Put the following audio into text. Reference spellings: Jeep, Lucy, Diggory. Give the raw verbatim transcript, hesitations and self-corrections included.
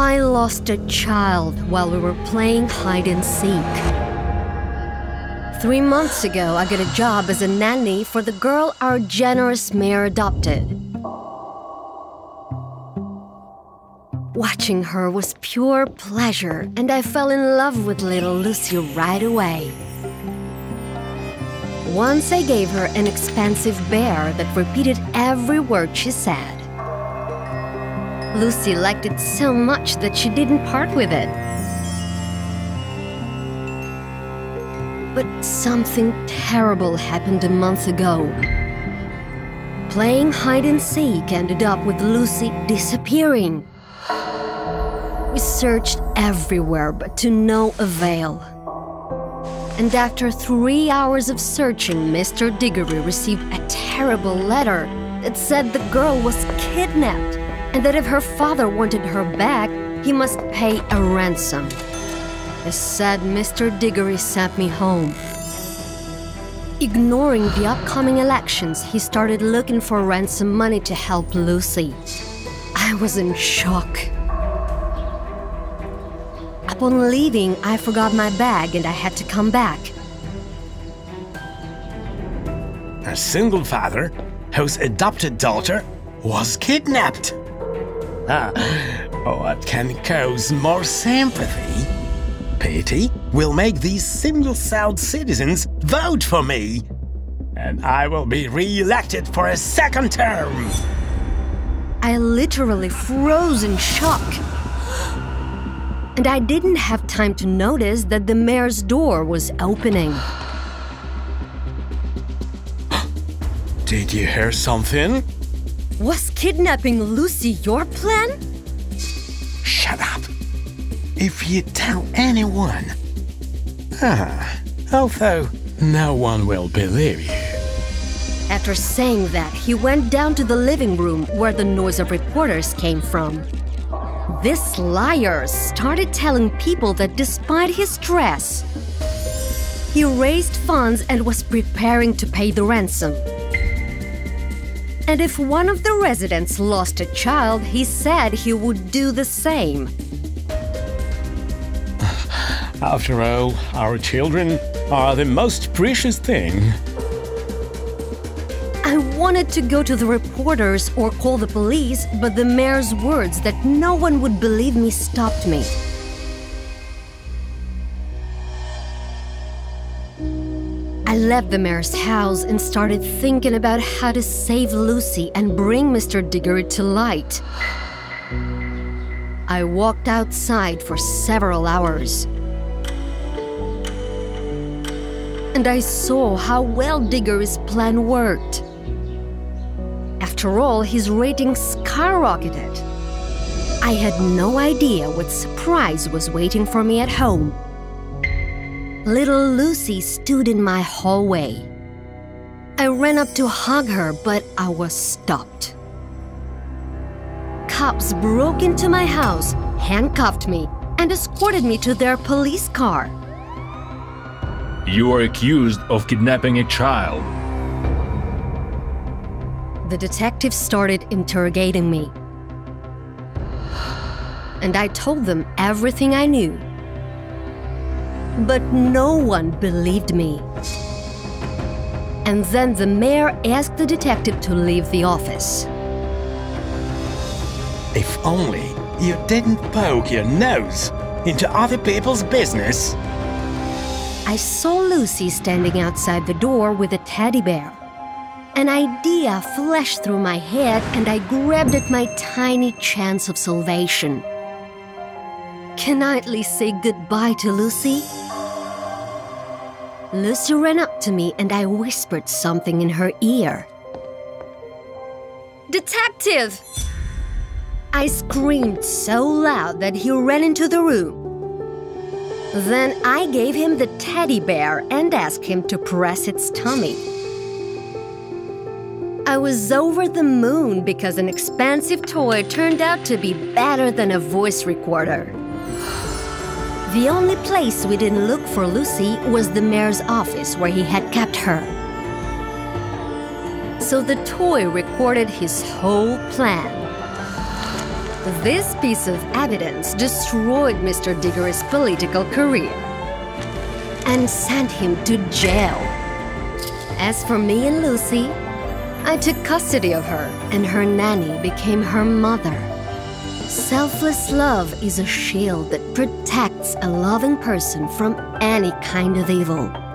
I lost a child while we were playing hide and seek. Three months ago, I got a job as a nanny for the girl our generous mayor adopted. Watching her was pure pleasure, and I fell in love with little Lucy right away. Once I gave her an expansive bear that repeated every word she said. Lucy liked it so much that she didn't part with it. But something terrible happened a month ago. Playing hide and seek ended up with Lucy disappearing. We searched everywhere, but to no avail. And after three hours of searching, Mister Diggory received a terrible letter that said the girl was kidnapped and that if her father wanted her back, he must pay a ransom. As said, Mister Diggory sent me home. Ignoring the upcoming elections, he started looking for ransom money to help Lucy. I was in shock. Upon leaving, I forgot my bag and I had to come back. A single father, whose adopted daughter was kidnapped. Ah, what can cause more sympathy? Pity will make these single-celled citizens vote for me, and I will be re-elected for a second term. I literally froze in shock. And I didn't have time to notice that the mayor's door was opening. Did you hear something? Was kidnapping Lucy your plan? Shut up. If you tell anyone. Ah, although no one will believe you. After saying that, he went down to the living room where the noise of reporters came from. This liar started telling people that despite his stress, he raised funds and was preparing to pay the ransom. And if one of the residents lost a child, he said he would do the same. After all, our children are the most precious thing. I wanted to go to the reporters or call the police, but the mayor's words that no one would believe me stopped me. I left the mayor's house and started thinking about how to save Lucy and bring Mister Diggory to light. I walked outside for several hours. And I saw how well Diggory's plan worked. After all, his ratings skyrocketed. I had no idea what surprise was waiting for me at home. Little Lucy stood in my hallway. I ran up to hug her, but I was stopped. Cops broke into my house, handcuffed me, and escorted me to their police car. You are accused of kidnapping a child. The detective started interrogating me. And I told them everything I knew. But no one believed me. And then the mayor asked the detective to leave the office. If only you didn't poke your nose into other people's business. I saw Lucy standing outside the door with a teddy bear. An idea flashed through my head, and I grabbed at my tiny chance of salvation. Can I at least say goodbye to Lucy? Lucy ran up to me, and I whispered something in her ear. Detective! I screamed so loud that he ran into the room. Then I gave him the teddy bear and asked him to press its tummy. I was over the moon because an expensive toy turned out to be better than a voice recorder. The only place we didn't look for Lucy was the mayor's office where he had kept her. So the toy recorded his whole plan. This piece of evidence destroyed Mister Diggory's political career and sent him to jail. As for me and Lucy, I took custody of her, and her nanny became her mother. Selfless love is a shield that protects a loving person from any kind of evil.